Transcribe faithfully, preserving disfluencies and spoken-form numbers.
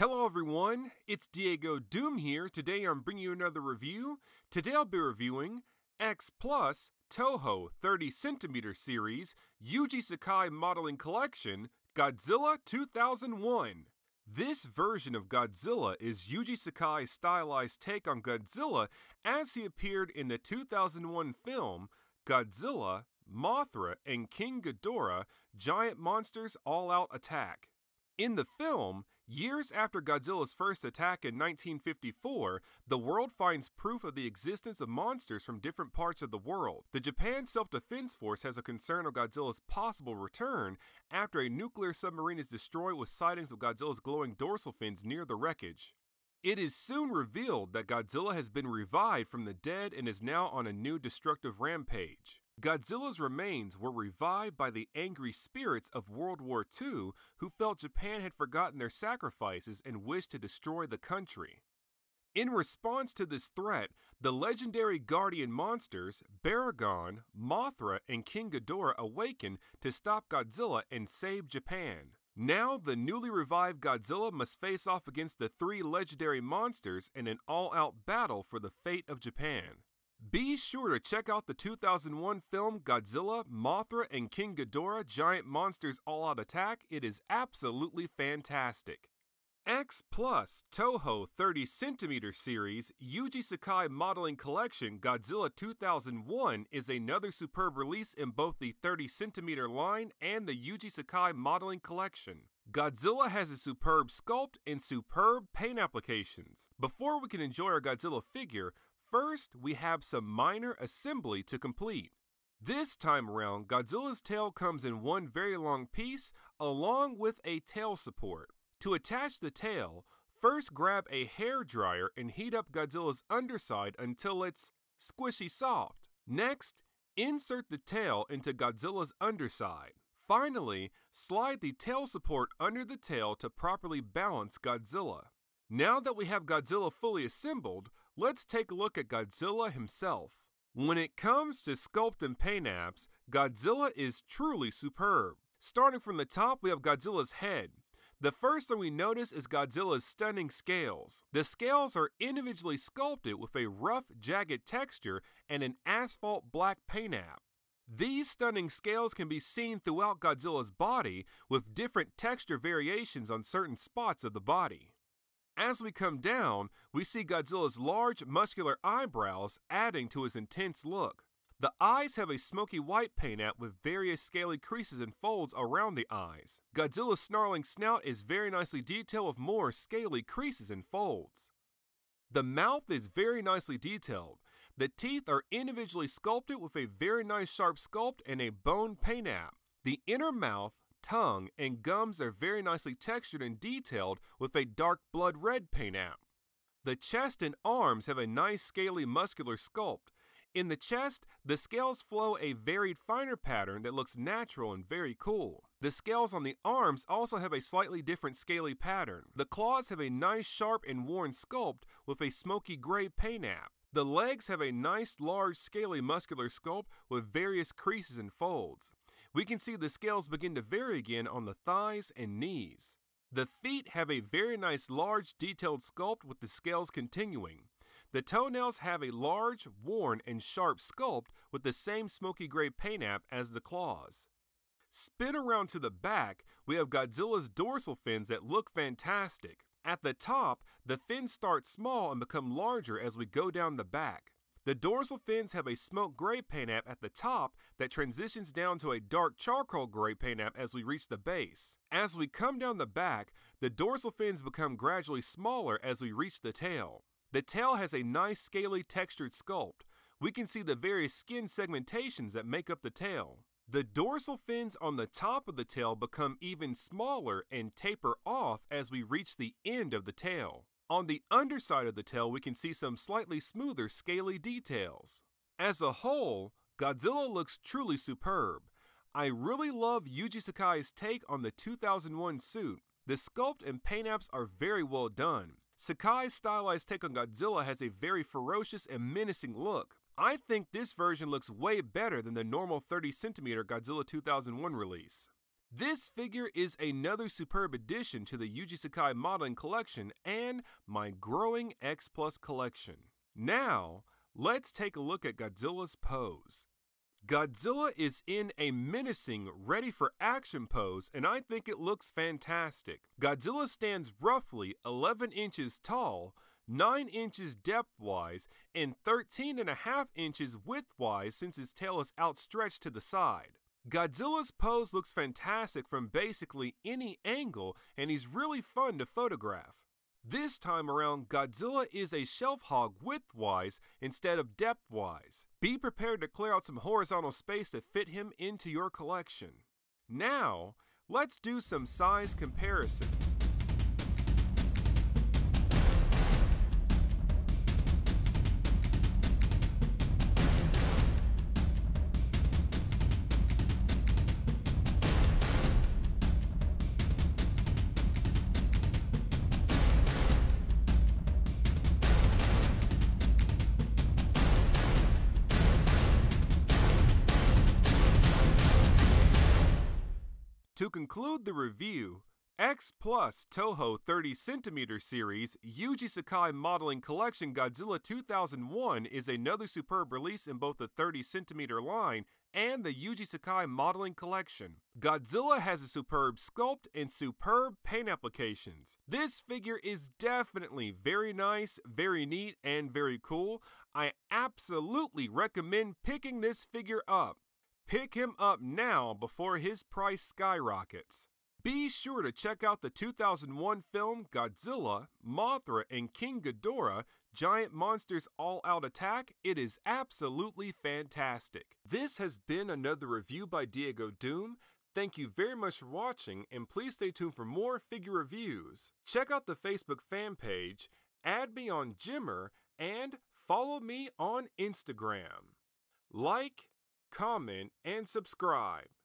Hello everyone, it's Diego Doom here. Today I'm bringing you another review. Today I'll be reviewing X-Plus Toho thirty centimeter Series Yuji Sakai Modeling Collection Godzilla two thousand one. This version of Godzilla is Yuji Sakai's stylized take on Godzilla as he appeared in the two thousand one film Godzilla, Mothra, and King Ghidorah, Giant Monsters All-Out Attack. In the film, years after Godzilla's first attack in nineteen fifty-four, the world finds proof of the existence of monsters from different parts of the world. The Japan Self-Defense Force has a concern of Godzilla's possible return after a nuclear submarine is destroyed with sightings of Godzilla's glowing dorsal fins near the wreckage. It is soon revealed that Godzilla has been revived from the dead and is now on a new destructive rampage. Godzilla's remains were revived by the angry spirits of World War Two who felt Japan had forgotten their sacrifices and wished to destroy the country. In response to this threat, the legendary guardian monsters, Baragon, Mothra, and King Ghidorah awaken to stop Godzilla and save Japan. Now, the newly revived Godzilla must face off against the three legendary monsters in an all-out battle for the fate of Japan. Be sure to check out the two thousand one film Godzilla, Mothra, and King Ghidorah Giant Monsters All-Out Attack. It is absolutely fantastic. X-Plus Toho thirty centimeter Series Yuji Sakai Modeling Collection Godzilla two thousand one is another superb release in both the thirty centimeter line and the Yuji Sakai Modeling Collection. Godzilla has a superb sculpt and superb paint applications. Before we can enjoy our Godzilla figure, first, we have some minor assembly to complete. This time around, Godzilla's tail comes in one very long piece, along with a tail support. To attach the tail, first grab a hairdryer and heat up Godzilla's underside until it's squishy soft. Next, insert the tail into Godzilla's underside. Finally, slide the tail support under the tail to properly balance Godzilla. Now that we have Godzilla fully assembled, let's take a look at Godzilla himself. When it comes to sculpt and paint apps, Godzilla is truly superb. Starting from the top, we have Godzilla's head. The first thing we notice is Godzilla's stunning scales. The scales are individually sculpted with a rough, jagged texture and an asphalt black paint app. These stunning scales can be seen throughout Godzilla's body with different texture variations on certain spots of the body. As we come down, we see Godzilla's large, muscular eyebrows adding to his intense look. The eyes have a smoky white paint app with various scaly creases and folds around the eyes. Godzilla's snarling snout is very nicely detailed with more scaly creases and folds. The mouth is very nicely detailed. The teeth are individually sculpted with a very nice sharp sculpt and a bone paint app. The inner mouth, tongue, and gums are very nicely textured and detailed with a dark blood red paint app. The chest and arms have a nice scaly muscular sculpt. In the chest, the scales flow a varied finer pattern that looks natural and very cool. The scales on the arms also have a slightly different scaly pattern. The claws have a nice sharp and worn sculpt with a smoky gray paint app. The legs have a nice large scaly muscular sculpt with various creases and folds. We can see the scales begin to vary again on the thighs and knees. The feet have a very nice large detailed sculpt with the scales continuing. The toenails have a large, worn, and sharp sculpt with the same smoky gray paint app as the claws. Spin around to the back, we have Godzilla's dorsal fins that look fantastic. At the top, the fins start small and become larger as we go down the back. The dorsal fins have a smoke gray paint app at the top that transitions down to a dark charcoal gray paint app as we reach the base. As we come down the back, the dorsal fins become gradually smaller as we reach the tail. The tail has a nice scaly textured sculpt. We can see the various skin segmentations that make up the tail. The dorsal fins on the top of the tail become even smaller and taper off as we reach the end of the tail. On the underside of the tail, we can see some slightly smoother scaly details. As a whole, Godzilla looks truly superb. I really love Yuji Sakai's take on the two thousand one suit. The sculpt and paint apps are very well done. Sakai's stylized take on Godzilla has a very ferocious and menacing look. I think this version looks way better than the normal thirty centimeter Godzilla two thousand one release. This figure is another superb addition to the Yuji Sakai modeling collection and my growing X-Plus collection. Now, let's take a look at Godzilla's pose. Godzilla is in a menacing, ready-for-action pose, and I think it looks fantastic. Godzilla stands roughly eleven inches tall, nine inches depth-wise, and thirteen and a half inches width-wise since his tail is outstretched to the side. Godzilla's pose looks fantastic from basically any angle, and he's really fun to photograph. This time around, Godzilla is a shelf hog width-wise instead of depth-wise. Be prepared to clear out some horizontal space to fit him into your collection. Now, let's do some size comparisons. To conclude the review, X-Plus Toho thirty centimeter Series Yuji Sakai Modeling Collection Godzilla two thousand one is another superb release in both the thirty centimeter line and the Yuji Sakai Modeling Collection. Godzilla has a superb sculpt and superb paint applications. This figure is definitely very nice, very neat, and very cool. I absolutely recommend picking this figure up. Pick him up now before his price skyrockets. Be sure to check out the two thousand one film Godzilla, Mothra, and King Ghidorah, Giant Monsters All-Out Attack. It is absolutely fantastic. This has been another review by Diego Doom. Thank you very much for watching, and please stay tuned for more figure reviews. Check out the Facebook fan page, add me on Jimmer, and follow me on Instagram. Like, comment, and subscribe.